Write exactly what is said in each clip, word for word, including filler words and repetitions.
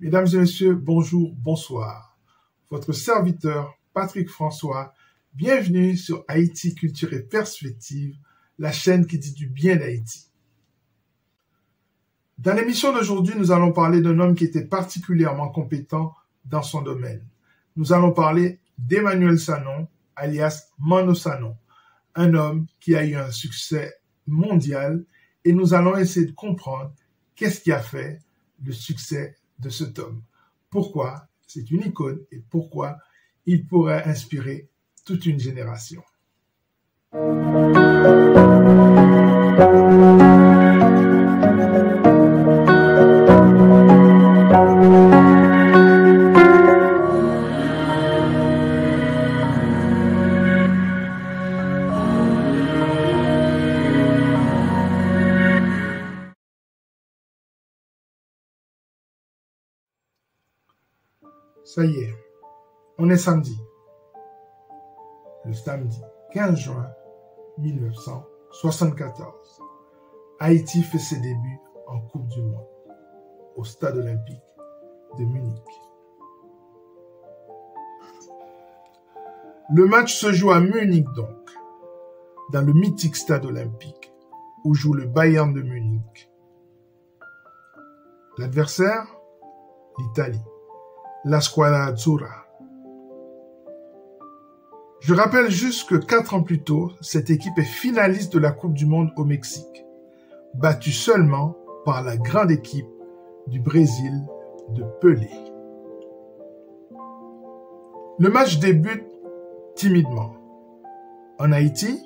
Mesdames et messieurs, bonjour, bonsoir. Votre serviteur, Patrick François, bienvenue sur Haïti, Culture et Perspectives, la chaîne qui dit du bien d'Haïti. Dans l'émission d'aujourd'hui, nous allons parler d'un homme qui était particulièrement compétent dans son domaine. Nous allons parler d'Emmanuel Sanon, alias Manno Sanon, un homme qui a eu un succès mondial et nous allons essayer de comprendre qu'est-ce qui a fait le succès de cet homme. Pourquoi c'est une icône et pourquoi il pourrait inspirer toute une génération. Ça y est, on est samedi. Le samedi quinze juin mille neuf cent soixante-quatorze, Haïti fait ses débuts en Coupe du Monde au stade olympique de Munich. Le match se joue à Munich donc, dans le mythique stade olympique où joue le Bayern de Munich. L'adversaire, l'Italie. La Squadra Azzurra. Je rappelle juste que quatre ans plus tôt, cette équipe est finaliste de la Coupe du Monde au Mexique, battue seulement par la grande équipe du Brésil de Pelé. Le match débute timidement. En Haïti,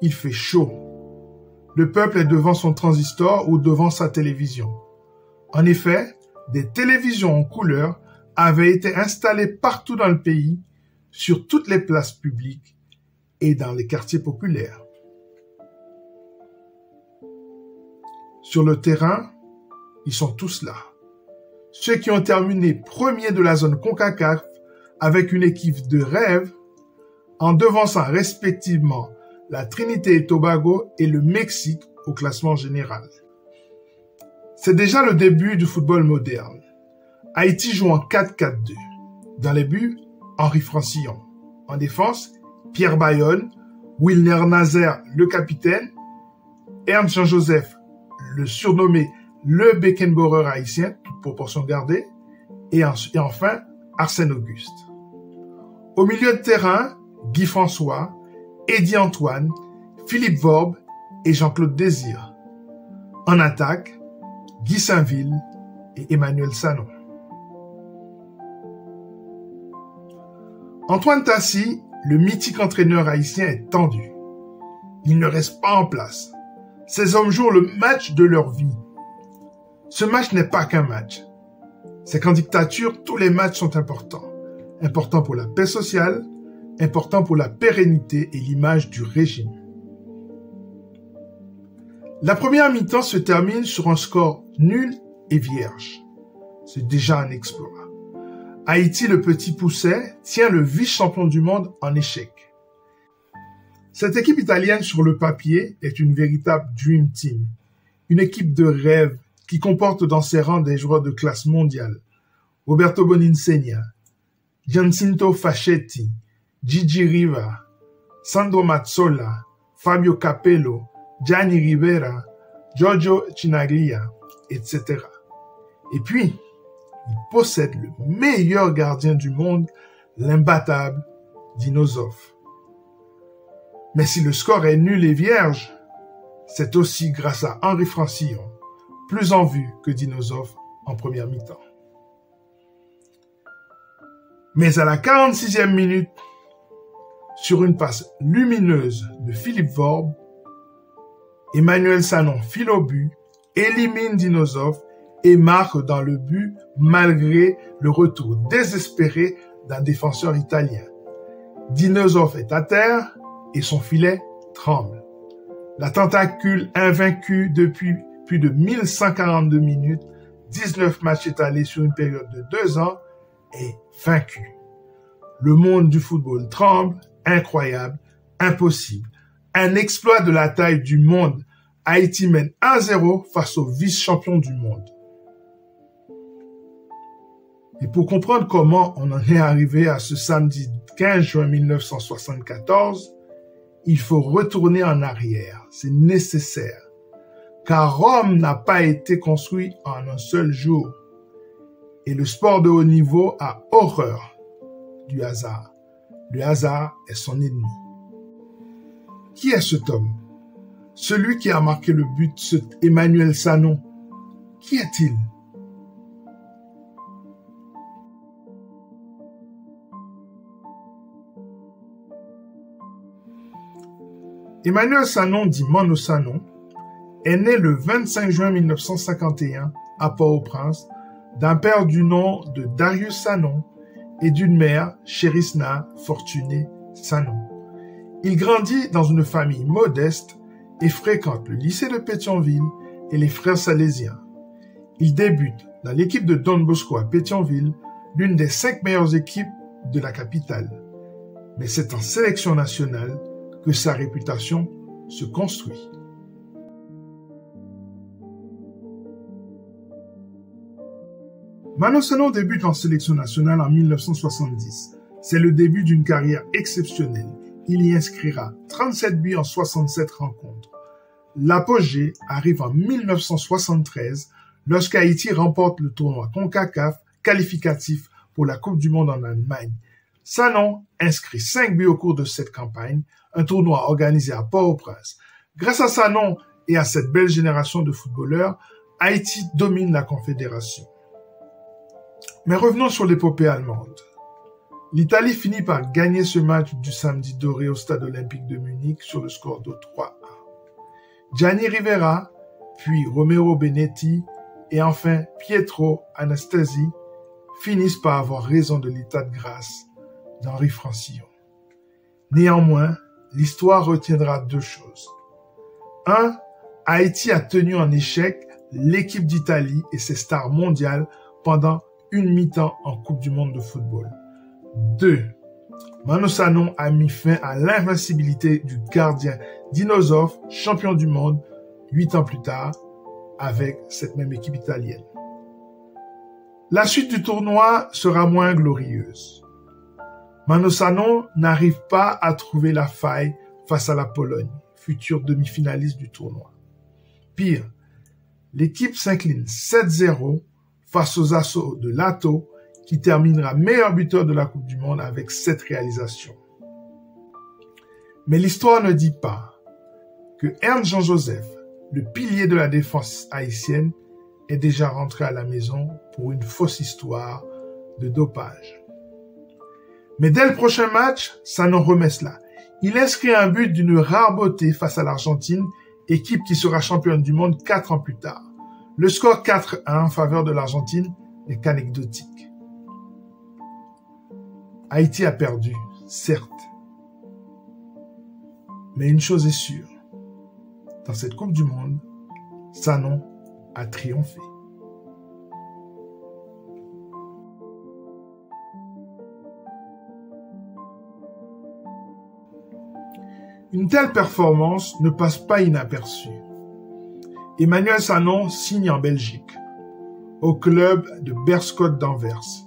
il fait chaud. Le peuple est devant son transistor ou devant sa télévision. En effet, des télévisions en couleur avait été installé partout dans le pays, sur toutes les places publiques et dans les quartiers populaires. Sur le terrain, ils sont tous là. Ceux qui ont terminé premier de la zone CONCACAF avec une équipe de rêve, en devançant respectivement la Trinité-et-Tobago et le Mexique au classement général. C'est déjà le début du football moderne. Haïti joue en quatre quatre deux. Dans les buts, Henri Francillon. En défense, Pierre Bayonne, Wilner Nazaire, le capitaine, Ernst Jean-Joseph, le surnommé le Beckenbauer haïtien, toute proportion gardée, et, en, et enfin Arsène Auguste. Au milieu de terrain, Guy François, Eddy Antoine, Philippe Vorbe et Jean-Claude Désir. En attaque, Guy Saint-Ville et Emmanuel Sanon. Antoine Tassi, le mythique entraîneur haïtien, est tendu. Il ne reste pas en place. Ces hommes jouent le match de leur vie. Ce match n'est pas qu'un match. C'est qu'en dictature, tous les matchs sont importants. Importants pour la paix sociale, importants pour la pérennité et l'image du régime. La première mi-temps se termine sur un score nul et vierge. C'est déjà un exploit. Haïti, le petit pousset, tient le vice-champion du monde en échec. Cette équipe italienne sur le papier est une véritable dream team, une équipe de rêve qui comporte dans ses rangs des joueurs de classe mondiale. Roberto Boninsegna, Giacinto Facchetti, Gigi Riva, Sandro Mazzola, Fabio Capello, Gianni Rivera, Giorgio Chinaglia, et cetera. Et puis, il possède le meilleur gardien du monde, l'imbattable Dino Zoff. Mais si le score est nul et vierge, c'est aussi grâce à Henri Francillon, plus en vue que Dino Zoff en première mi-temps. Mais à la quarante-sixième minute, sur une passe lumineuse de Philippe Vorbe, Emmanuel Sanon file au but, élimine Dino Zoff et marque dans le but malgré le retour désespéré d'un défenseur italien. Dino Zoff est à terre et son filet tremble. La tentacule invaincue depuis plus de mille cent quarante-deux minutes, dix-neuf matchs étalés sur une période de deux ans, est vaincue. Le monde du football tremble, incroyable, impossible. Un exploit de la taille du monde. Haïti mène un zéro face au vice-champion du monde. Et pour comprendre comment on en est arrivé à ce samedi quinze juin mille neuf cent soixante-quatorze, il faut retourner en arrière, c'est nécessaire, car Rome n'a pas été construit en un seul jour. Et le sport de haut niveau a horreur du hasard. Le hasard est son ennemi. Qui est cet homme? Celui qui a marqué le but, cet Emmanuel Sanon. Qui est-il? Emmanuel Sanon, dit Manno Sanon, est né le vingt-cinq juin mille neuf cent cinquante et un à Port-au-Prince d'un père du nom de Darius Sanon et d'une mère, Chérisna Fortunée Sanon. Il grandit dans une famille modeste et fréquente le lycée de Pétionville et les frères salésiens. Il débute dans l'équipe de Don Bosco à Pétionville, l'une des cinq meilleures équipes de la capitale. Mais c'est en sélection nationale que sa réputation se construit. Manno Sanon débute en sélection nationale en mille neuf cent soixante-dix. C'est le début d'une carrière exceptionnelle. Il y inscrira trente-sept buts en soixante-sept rencontres. L'apogée arrive en mille neuf cent soixante-treize lorsqu'Haïti remporte le tournoi CONCACAF qualificatif pour la Coupe du Monde en Allemagne. Sanon inscrit cinq buts au cours de cette campagne, un tournoi organisé à Port-au-Prince. Grâce à Sanon et à cette belle génération de footballeurs, Haïti domine la Confédération. Mais revenons sur l'épopée allemande. L'Italie finit par gagner ce match du samedi doré au stade olympique de Munich sur le score de trois à un. Gianni Rivera, puis Romero Benetti et enfin Pietro Anastasi finissent par avoir raison de l'état de grâce d'Henri Francillon. Néanmoins, l'histoire retiendra deux choses. un. Haïti a tenu en échec l'équipe d'Italie et ses stars mondiales pendant une mi-temps en Coupe du Monde de football. deux. Manno Sanon a mis fin à l'invincibilité du gardien Dino Zoff, champion du monde, huit ans plus tard, avec cette même équipe italienne. La suite du tournoi sera moins glorieuse. Manno Sanon n'arrive pas à trouver la faille face à la Pologne, future demi-finaliste du tournoi. Pire, l'équipe s'incline sept zéro face aux assauts de Lato, qui terminera meilleur buteur de la Coupe du Monde avec sept réalisations. Mais l'histoire ne dit pas que Ernst Jean-Joseph, le pilier de la défense haïtienne, est déjà rentré à la maison pour une fausse histoire de dopage. Mais dès le prochain match, Sanon remet cela. Il inscrit un but d'une rare beauté face à l'Argentine, équipe qui sera championne du monde quatre ans plus tard. Le score quatre à un en faveur de l'Argentine n'est qu'anecdotique. Haïti a perdu, certes. Mais une chose est sûre, dans cette Coupe du Monde, Sanon a triomphé. Une telle performance ne passe pas inaperçue. Emmanuel Sanon signe en Belgique, au club de Berschot d'Anvers,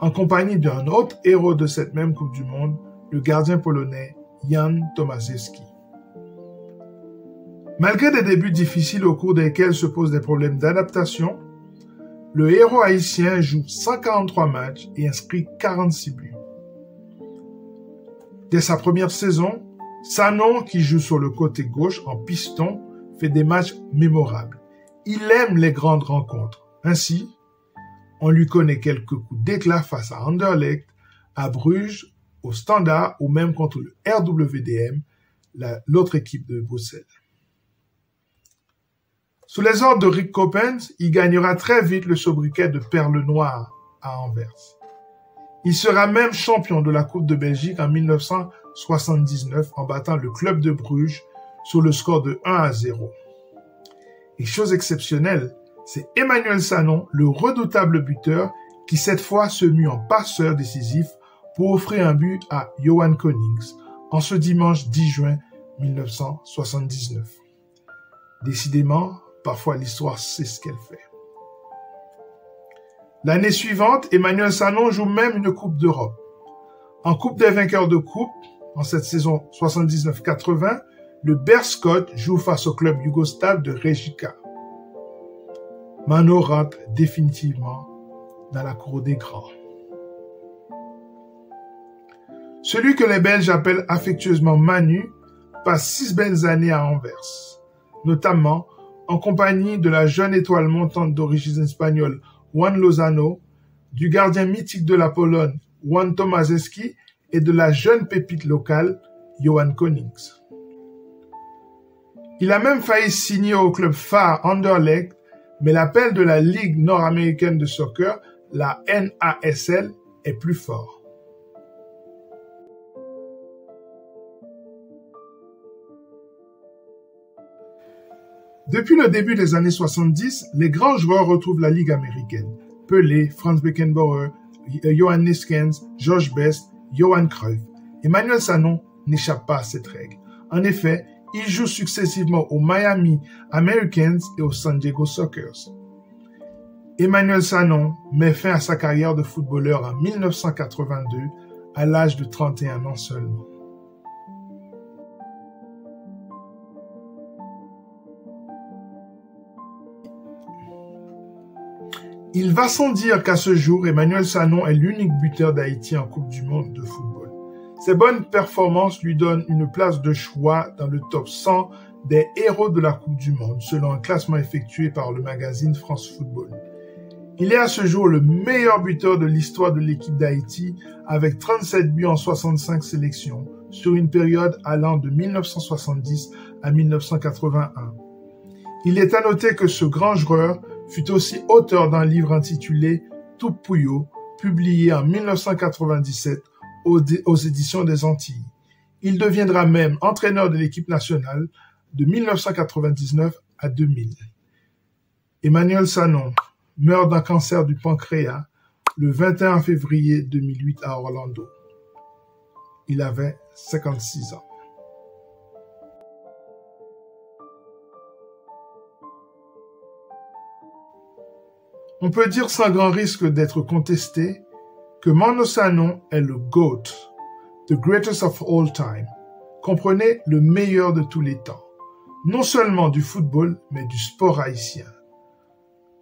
en compagnie d'un autre héros de cette même Coupe du Monde, le gardien polonais Jan Tomaszewski. Malgré des débuts difficiles au cours desquels se posent des problèmes d'adaptation, le héros haïtien joue cent quarante-trois matchs et inscrit quarante-six buts. Dès sa première saison, Sanon, qui joue sur le côté gauche en piston, fait des matchs mémorables. Il aime les grandes rencontres. Ainsi, on lui connaît quelques coups d'éclat face à Anderlecht, à Bruges, au Standard ou même contre le R W D M, l'autre équipe de Bruxelles. Sous les ordres de Rick Coppens, il gagnera très vite le sobriquet de Perle Noire à Anvers. Il sera même champion de la Coupe de Belgique en mille neuf cent soixante-dix-neuf en battant le club de Bruges sur le score de un à zéro. Et chose exceptionnelle, c'est Emmanuel Sanon, le redoutable buteur, qui cette fois se mue en passeur décisif pour offrir un but à Johan Konings en ce dimanche dix juin mille neuf cent soixante-dix-neuf. Décidément, parfois l'histoire sait ce qu'elle fait. L'année suivante, Emmanuel Sanon joue même une Coupe d'Europe. En Coupe des vainqueurs de Coupe, en cette saison soixante-dix-neuf quatre-vingt, le Berschot joue face au club yougoslave de Rijeka. Manno rentre définitivement dans la cour des grands. Celui que les Belges appellent affectueusement Manu passe six belles années à Anvers, notamment en compagnie de la jeune étoile montante d'origine espagnole Juan Lozano, du gardien mythique de la Pologne Jan Tomaszewski et de la jeune pépite locale Johan Konings. Il a même failli signer au club phare Anderlecht, mais l'appel de la Ligue nord-américaine de soccer, la N A S L, est plus fort. Depuis le début des années soixante-dix, les grands joueurs retrouvent la Ligue américaine. Pelé, Franz Beckenbauer, Johan Neeskens, George Best, Johan Cruyff. Emmanuel Sanon n'échappe pas à cette règle. En effet, il joue successivement aux Miami Americans et aux San Diego Sockers. Emmanuel Sanon met fin à sa carrière de footballeur en mille neuf cent quatre-vingt-deux, à l'âge de trente et un ans seulement. Il va sans dire qu'à ce jour, Emmanuel Sanon est l'unique buteur d'Haïti en Coupe du Monde de football. Ses bonnes performances lui donnent une place de choix dans le top cent des héros de la Coupe du Monde, selon un classement effectué par le magazine France Football. Il est à ce jour le meilleur buteur de l'histoire de l'équipe d'Haïti, avec trente-sept buts en soixante-cinq sélections, sur une période allant de mille neuf cent soixante-dix à mille neuf cent quatre-vingt-un. Il est à noter que ce grand joueur fut aussi auteur d'un livre intitulé « Tout Pouillot », publié en mille neuf cent quatre-vingt-dix-sept aux, aux éditions des Antilles. Il deviendra même entraîneur de l'équipe nationale de mille neuf cent quatre-vingt-dix-neuf à deux mille. Emmanuel Sanon meurt d'un cancer du pancréas le vingt et un février deux mille huit à Orlando. Il avait cinquante-six ans. On peut dire sans grand risque d'être contesté que Manno Sanon est le GOAT, the greatest of all time, comprenez le meilleur de tous les temps, non seulement du football, mais du sport haïtien.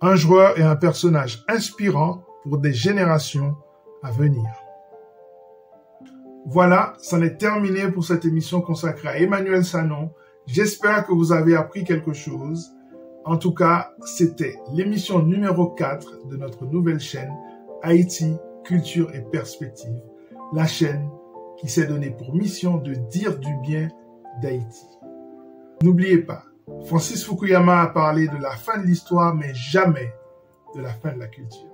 Un joueur et un personnage inspirant pour des générations à venir. Voilà, c'en est terminé pour cette émission consacrée à Emmanuel Sanon. J'espère que vous avez appris quelque chose. En tout cas, c'était l'émission numéro quatre de notre nouvelle chaîne Haïti, Culture et Perspectives, la chaîne qui s'est donnée pour mission de dire du bien d'Haïti. N'oubliez pas, Francis Fukuyama a parlé de la fin de l'histoire, mais jamais de la fin de la culture.